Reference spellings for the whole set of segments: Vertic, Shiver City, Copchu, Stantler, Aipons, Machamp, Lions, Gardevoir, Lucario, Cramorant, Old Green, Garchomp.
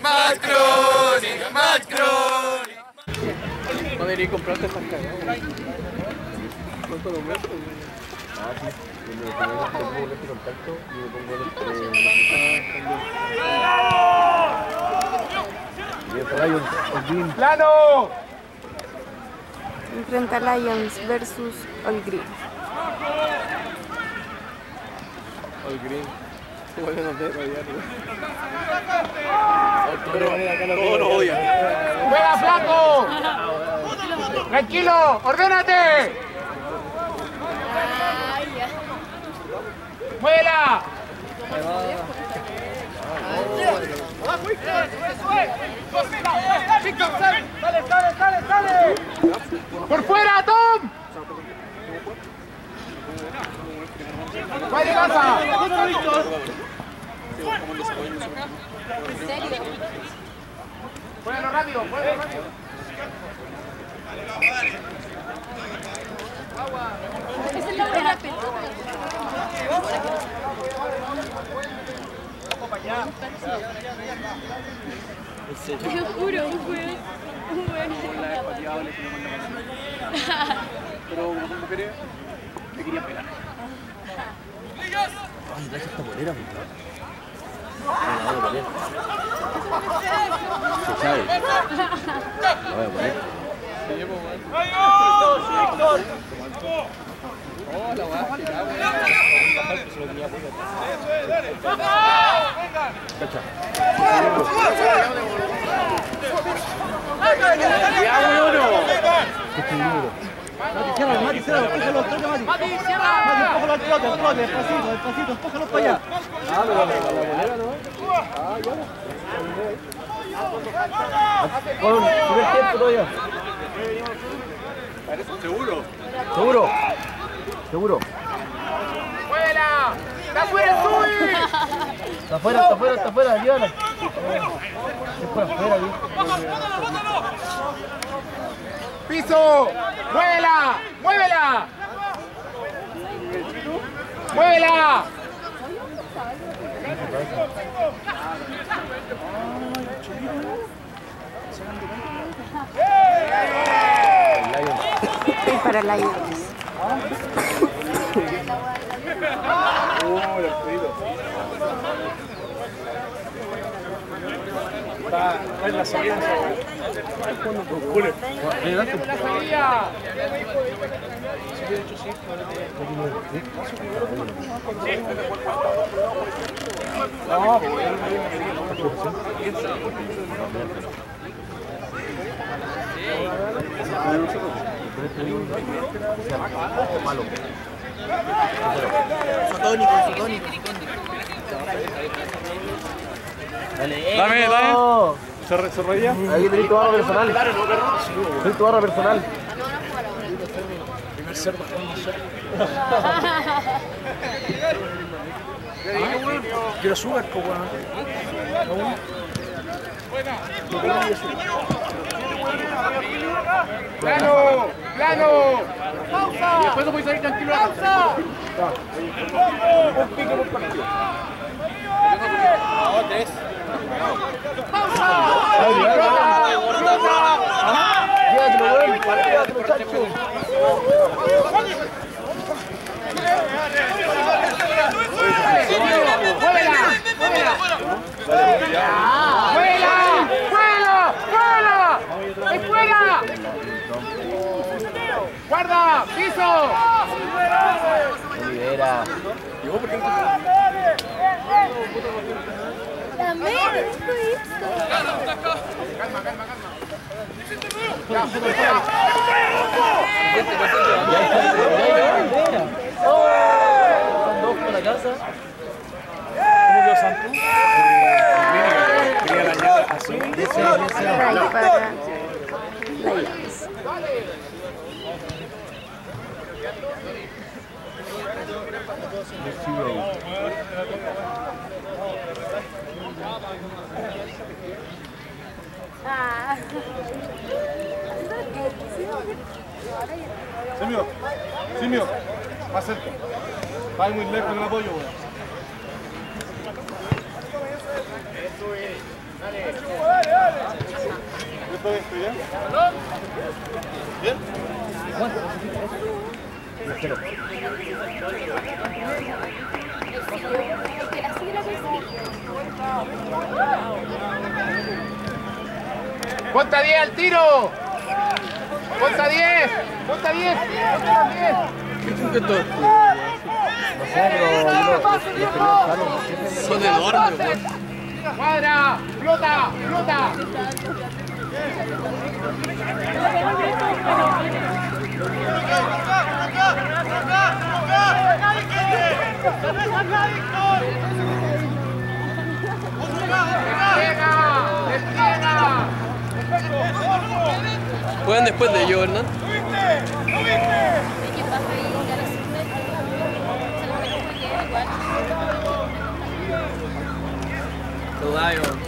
Macron. No debería comprarte estas cadenas. ¿Cuánto lo muestro? Ah, sí. Cuando me pongo el contacto y me pongo el... ¡Lions! ¡Plano! Enfrenta Lions versus All Green. All Green. Se vuelven a ver, allá. Todos nos odian. ¡Juega, flaco! ¡Tranquilo! ¡Ordénate! ¡Muela! ¡Sale, sale, sale, sale! ¡Por fuera, Tom! ¡Vaya de casa! ¡Fuéralo rápido! ¡Fuéralo rápido! ¡Agua! ¡Es el lado de la pelota! ¡Ojo para allá! Te lo juro, un buen. Pero como son mujeres, me quería pegar. Ay, traje esta bolera, mi padre. Se sabe. La voy a poner. ¡Oh, la voy a tirar, güey! Mati, cierra, Mati, cierra, empuja los trotes, Mati. Mati, cierra. Mati, empuja los trotes, despacito, empújalos para allá. Ah, pero la bolera, ¿no? Ah, ya. Con primer tiempo todavía. ¿Seguro? ¿Seguro? ¿Seguro? ¡Fuera! ¡Está fuera, sube! Está fuera, llévala. Es por afuera, ¿eh? ¡Piso! ¡Muévela! ¡Muévela! ¡Muévela! Estoy para la llave. Para la salida. Dame. ¿Se rodilla? Ahí tenés tu barra personal. Tenés tu barra personal. Primer cerdo. Quiero azúcar, po, weón. ¡Plano! ¡Pausa! Y después no podés salir tranquilo. ¡Pausa! Un pico por partido. ¡No, tres! ¡Fuera! ¡Guarda! ¡Piso! ¡Libera! Simio, más cerca. Va muy lejos con el apoyo, güey. está destruyendo. ¿Bien? ¡Cuenta 10 al tiro! ¡Cuenta 10! ¡Cuenta 10! ¡Cuenta 10! Son enormes, güey. ¡Cuadra! ¡Flota! ¡Flota! Juegan después de yo, ¿verdad? ¡No viste! ¡No viste! The Lions.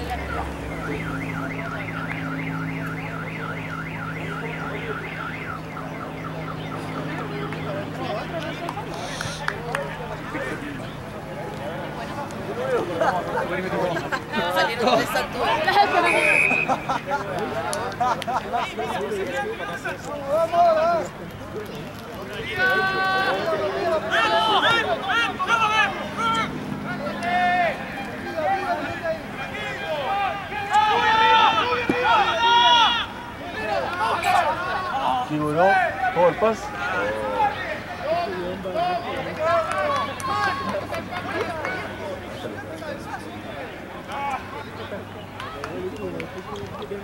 Tiburón, todo el pase.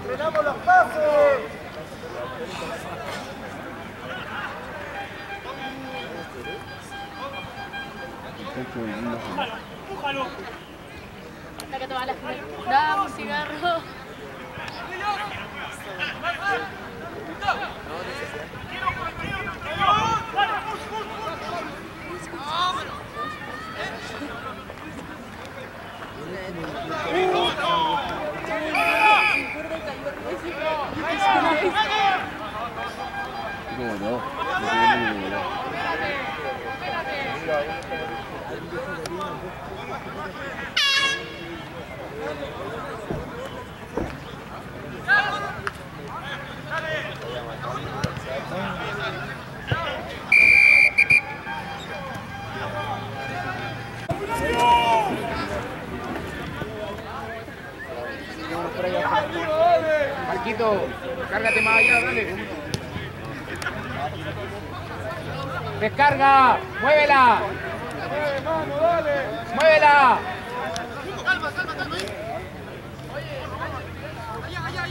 ¡Frenamos los pasos! ¡Empújalo! Hasta que toma la gente. ¡Damos cigarro! Cárgate más allá, dale. Descarga, muévela. Muévela. Calma, calma, calma. Allá, allá,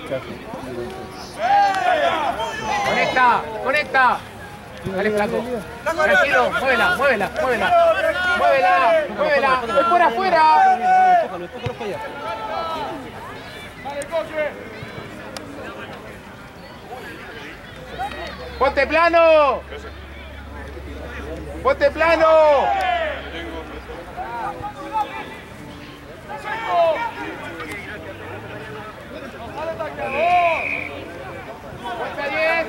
allá. Conecta, conecta. Dale, flaco. Tranquilo, muévela, muévela, muévela. ¡Muévela! ¡Muévela! ¡Es por afuera! ¡Vale, coche! ¡Ponte plano! ¡Ponte plano! ¡Ponte bien!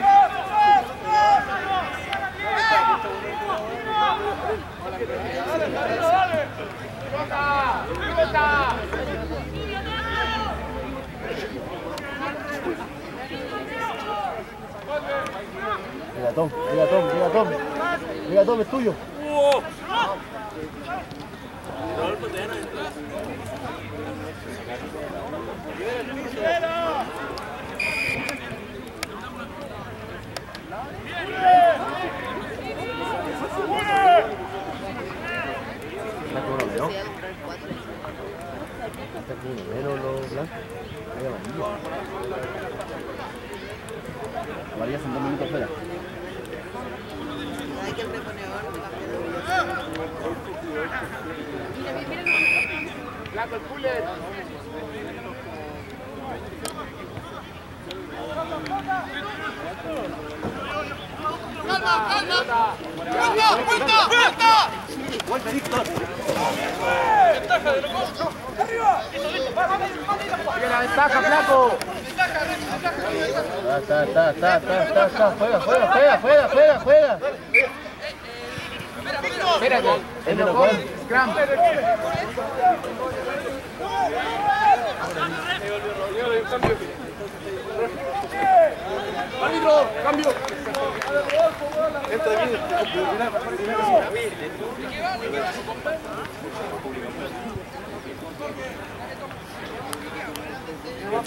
Mira Tom, mira Tom, mira Tom. Mira Tom, es tuyo. Varías en 2 minutos fuera. Hay que el reponedor Flaco, el pulet. ¡Calma, calma! ¡Vuelta, vuelta, vuelta! ¡Vuelta, Víctor! ¡Ventaja de los dos! ¡Arriba! ¡La ventaja, Flaco! Está, juega. Espérate. Gran. ¡Árbitro! ¡Cambio! Entra aquí. No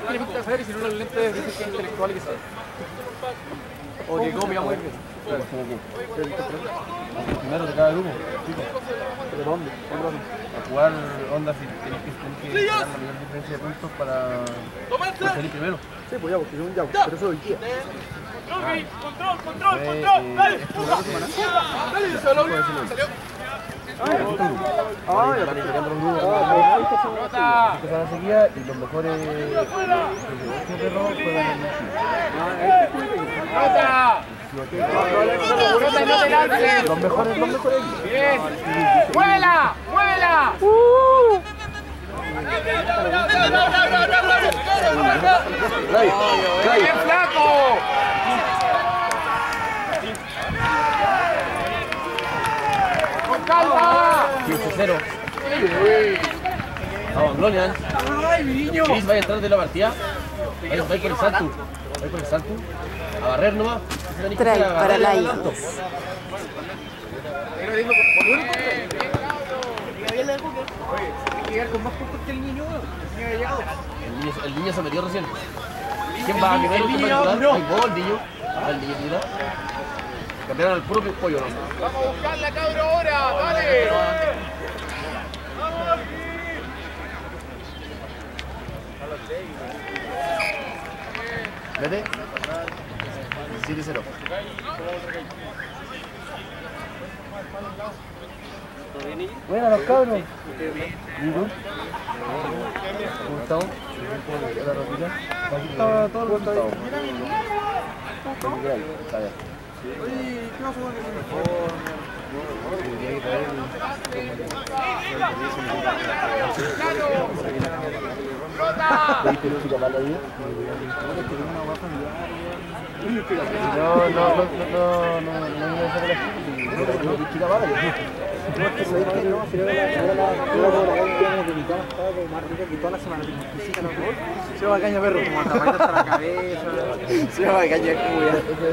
tiene que hacer sino los lentes de visión intelectual que sabe. O llegó, me llamó. Primero de cada grupo. ¿Pero dónde? A jugar onda si tenés que ganar la mayor diferencia de puntos para salir primero. Sí, pues ya, porque yo un yao, pero eso hoy día. ¡Control! ¡Dale! Y los mejores los mejores. ¡Bien! ¡Vuela! ¡Vuela! ¡Qué flaco! ¡Con calma! 15-0. Vamos, Glorian. ¡Ay, mi niño! Chris va a entrar de la partida. Va por el salto. A barrer nomás. Trae para la isla. El niño se metió recién. ¿Quién va a querer el niño? Cambiaron al propio pollo. Vamos a buscarla, cabro, ahora. Dale. Vamos. Vete. 7-0. Buenas los cabros. Gustavo. Aquí estaba todo el mundo. Está bien. ¿Qué vas a hacer? No. Se va a caña, perro. Hasta la cabeza. Se va a caña, es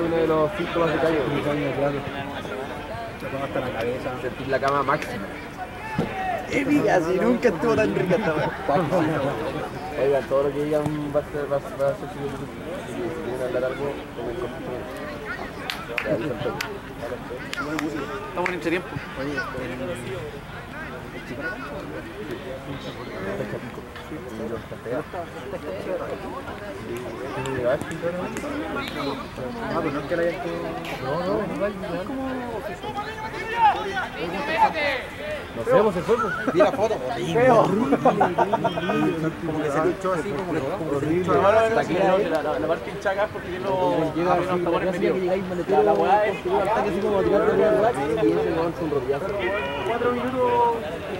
uno de los síntomas de caña. Se va hasta la cabeza. Sentir la cama máxima. Épica, si nunca estuvo tan rica esta vez. Oiga, todo lo que digan va a ser si quieren hablar algo, con el costo. Estamos en este tiempo. Nos vemos el fuego. Vi la foto. Como que se luchó así, como que la parte hinchada acá porque yo no estaba en medio. La hueá es hasta que así como tirando el lugar y ese no es un rodeazo. 4 minutos.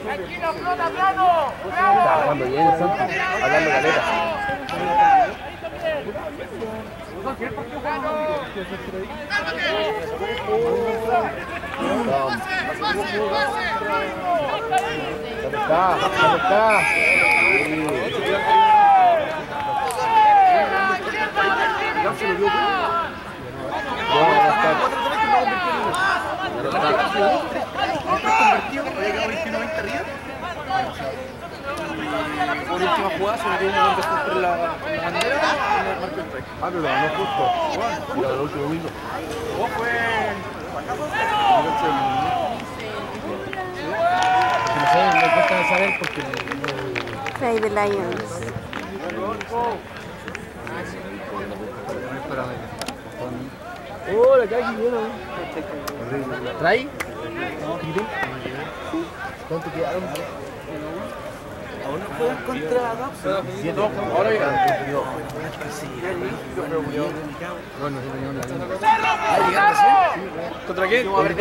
Aquí la flota, plano. Está jugando bien el Santos. Hablando caleta. Por última jugada se metió un gol por la bandera y el marco strike. Ah, pero no justo. Mira, el último minuto. ¿Cómo fue? No sé, me cuesta saber porque... Play the Lions. ¡Oh, la calle llena! ¿Trae? ¿Cuánto quedaron? Ahora juegan contra Doxo. Ahora llegan. ¿Contra quién? ¿Contra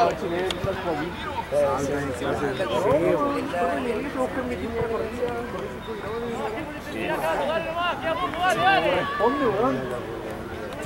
quién?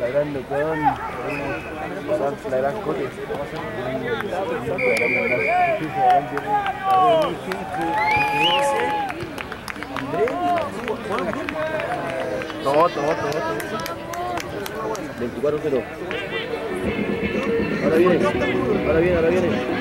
La gran Lucón, la gran Cote. Todo. 24-0. Ahora viene, ahora viene, ahora viene.